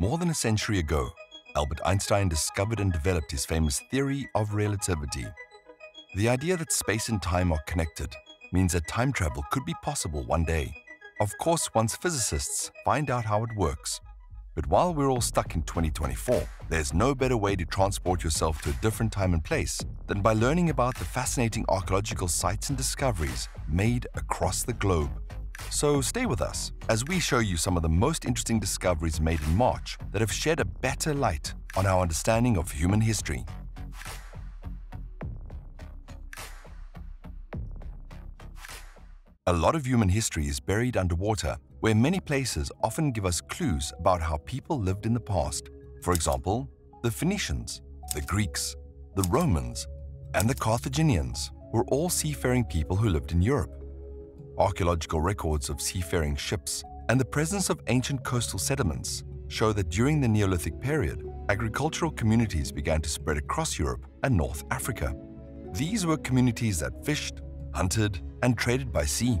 More than a century ago, Albert Einstein discovered and developed his famous theory of relativity. The idea that space and time are connected means that time travel could be possible one day. Of course, once physicists find out how it works. But while we're all stuck in 2024, there's no better way to transport yourself to a different time and place than by learning about the fascinating archaeological sites and discoveries made across the globe. So stay with us as we show you some of the most interesting discoveries made in March that have shed a better light on our understanding of human history. A lot of human history is buried underwater, where many places often give us clues about how people lived in the past. For example, the Phoenicians, the Greeks, the Romans, and the Carthaginians were all seafaring people who lived in Europe. Archaeological records of seafaring ships and the presence of ancient coastal sediments show that during the Neolithic period, agricultural communities began to spread across Europe and North Africa. These were communities that fished, hunted, and traded by sea.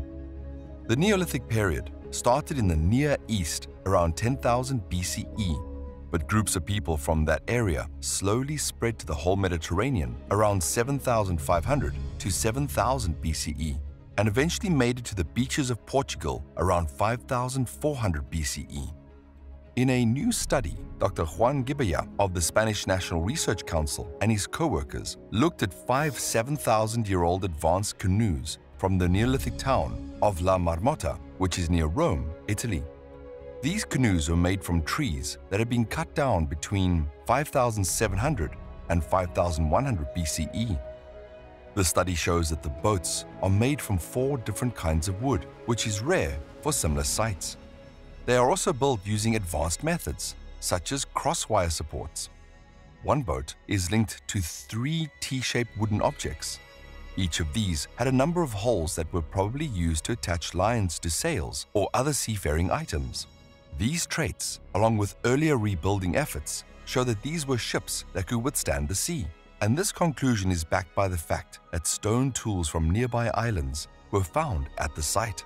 The Neolithic period started in the Near East around 10,000 BCE, but groups of people from that area slowly spread to the whole Mediterranean around 7,500 to 7,000 BCE, and eventually made it to the beaches of Portugal around 5,400 BCE. In a new study, Dr. Juan Gibaya of the Spanish National Research Council and his co-workers looked at 5 7,000-year-old advanced canoes from the Neolithic town of La Marmotta, which is near Rome, Italy. These canoes were made from trees that had been cut down between 5,700 and 5,100 BCE. The study shows that the boats are made from 4 different kinds of wood, which is rare for similar sites. They are also built using advanced methods, such as crosswire supports. One boat is linked to 3 T-shaped wooden objects. Each of these had a number of holes that were probably used to attach lines to sails or other seafaring items. These traits, along with earlier rebuilding efforts, show that these were ships that could withstand the sea. And this conclusion is backed by the fact that stone tools from nearby islands were found at the site.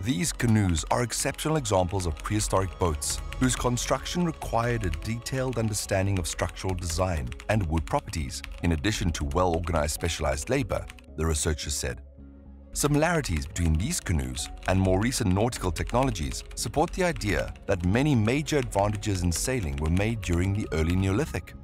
These canoes are exceptional examples of prehistoric boats whose construction required a detailed understanding of structural design and wood properties, in addition to well-organized specialized labor, the researchers said. Similarities between these canoes and more recent nautical technologies support the idea that many major advantages in sailing were made during the early Neolithic.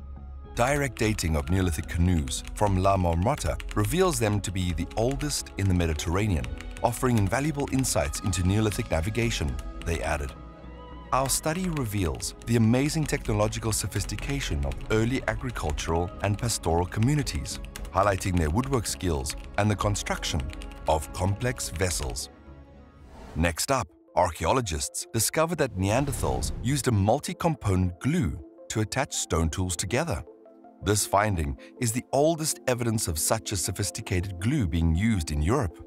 Direct dating of Neolithic canoes from La Marmotta reveals them to be the oldest in the Mediterranean, offering invaluable insights into Neolithic navigation, they added. Our study reveals the amazing technological sophistication of early agricultural and pastoral communities, highlighting their woodwork skills and the construction of complex vessels. Next up, archaeologists discovered that Neanderthals used a multi-component glue to attach stone tools together. This finding is the oldest evidence of such a sophisticated glue being used in Europe.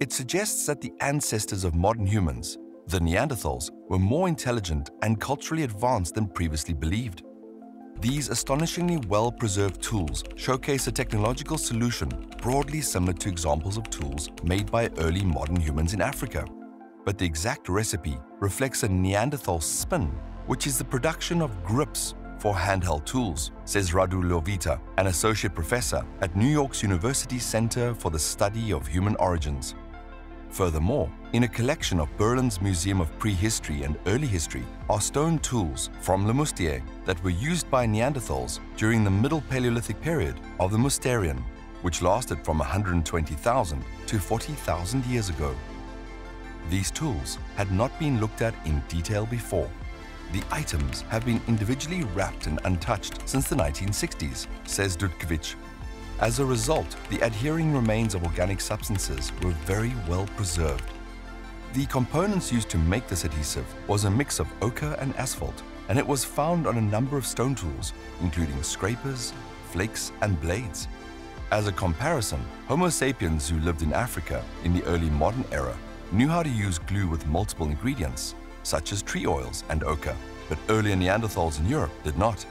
It suggests that the ancestors of modern humans, the Neanderthals, were more intelligent and culturally advanced than previously believed. These astonishingly well-preserved tools showcase a technological solution broadly similar to examples of tools made by early modern humans in Africa. But the exact recipe reflects a Neanderthal spin, which is the production of grips for handheld tools, says Radu Lovita, an associate professor at New York's University Center for the Study of Human Origins. Furthermore, in a collection of Berlin's Museum of Prehistory and Early History are stone tools from Le Moustier that were used by Neanderthals during the Middle Paleolithic period of the Mousterian, which lasted from 120,000 to 40,000 years ago. These tools had not been looked at in detail before. The items have been individually wrapped and untouched since the 1960s, says Dudkiewicz. As a result, the adhering remains of organic substances were very well preserved. The components used to make this adhesive was a mix of ochre and asphalt, and it was found on a number of stone tools, including scrapers, flakes, and blades. As a comparison, Homo sapiens who lived in Africa in the early modern era knew how to use glue with multiple ingredients, such as tree oils and ochre, but earlier Neanderthals in Europe did not.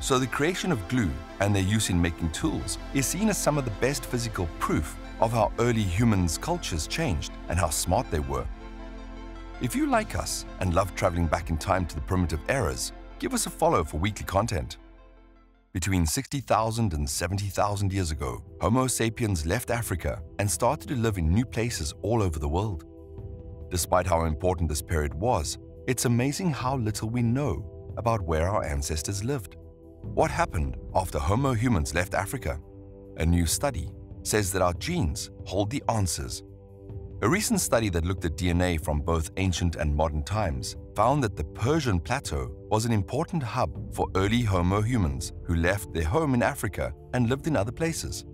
So the creation of glue and their use in making tools is seen as some of the best physical proof of how early humans' cultures changed and how smart they were. If you like us and love traveling back in time to the primitive eras, give us a follow for weekly content. Between 60,000 and 70,000 years ago, Homo sapiens left Africa and started to live in new places all over the world. Despite how important this period was, it's amazing how little we know about where our ancestors lived. What happened after Homo humans left Africa? A new study says that our genes hold the answers. A recent study that looked at DNA from both ancient and modern times found that the Persian Plateau was an important hub for early Homo humans who left their home in Africa and lived in other places.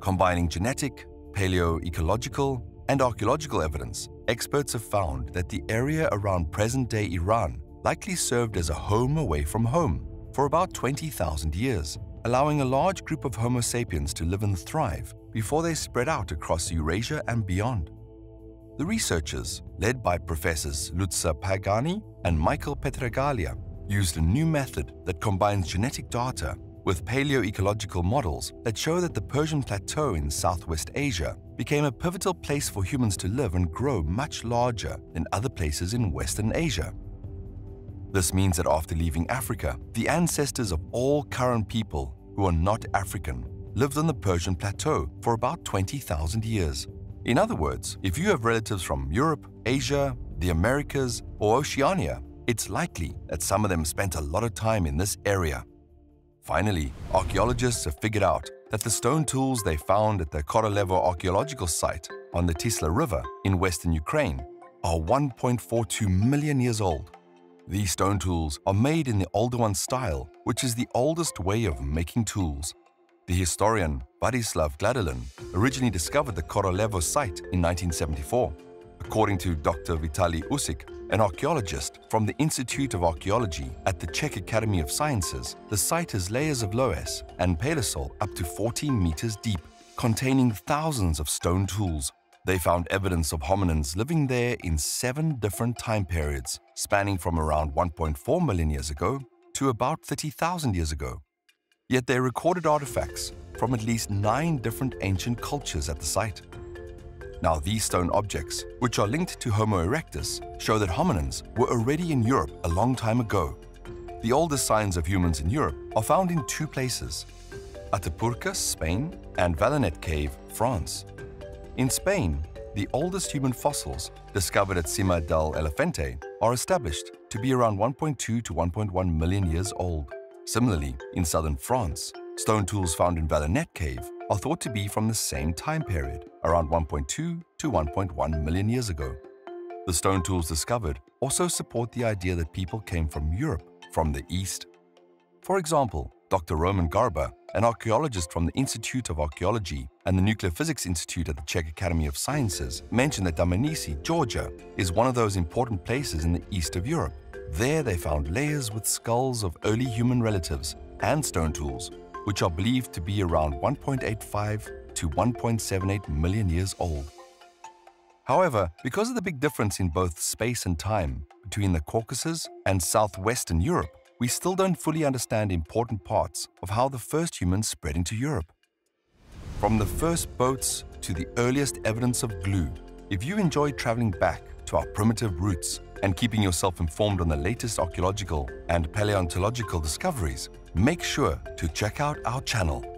Combining genetic, paleoecological, and archaeological evidence, experts have found that the area around present-day Iran likely served as a home away from home for about 20,000 years, allowing a large group of Homo sapiens to live and thrive before they spread out across Eurasia and beyond. The researchers, led by Professors Luca Pagani and Michael Petraglia, used a new method that combines genetic data with paleoecological models that show that the Persian Plateau in Southwest Asia became a pivotal place for humans to live and grow much larger than other places in Western Asia. This means that after leaving Africa, the ancestors of all current people who are not African lived on the Persian Plateau for about 20,000 years. In other words, if you have relatives from Europe, Asia, the Americas, or Oceania, it's likely that some of them spent a lot of time in this area. Finally, archaeologists have figured out that the stone tools they found at the Korolevo archaeological site on the Tisla River in western Ukraine are 1.42 million years old. These stone tools are made in the Older One style, which is the oldest way of making tools. The historian Vadislav Gladilin originally discovered the Korolevo site in 1974. According to Dr. Vitaly Usik, an archaeologist from the Institute of Archaeology at the Czech Academy of Sciences, the site has layers of loess and palisol up to 14 meters deep, containing thousands of stone tools. They found evidence of hominins living there in 7 different time periods, spanning from around 1.4 million years ago to about 30,000 years ago. Yet they recorded artifacts from at least 9 different ancient cultures at the site. Now these stone objects, which are linked to Homo erectus, show that hominins were already in Europe a long time ago. The oldest signs of humans in Europe are found in 2 places, Atapuerca, Spain, and Vallonnet Cave, France. In Spain, the oldest human fossils discovered at Sima del Elefante are established to be around 1.2 to 1.1 million years old. Similarly, in southern France, stone tools found in Vallonnet Cave are thought to be from the same time period, around 1.2 to 1.1 million years ago. The stone tools discovered also support the idea that people came from Europe from the East. For example, Dr. Roman Garba, an archaeologist from the Institute of Archaeology and the Nuclear Physics Institute at the Czech Academy of Sciences, mentioned that Dmanisi, Georgia, is one of those important places in the east of Europe. There they found layers with skulls of early human relatives and stone tools, which are believed to be around 1.85 to 1.78 million years old. However, because of the big difference in both space and time between the Caucasus and southwestern Europe, we still don't fully understand important parts of how the first humans spread into Europe. From the first boats to the earliest evidence of glue, if you enjoy traveling back to our primitive roots and keeping yourself informed on the latest archaeological and paleontological discoveries, make sure to check out our channel.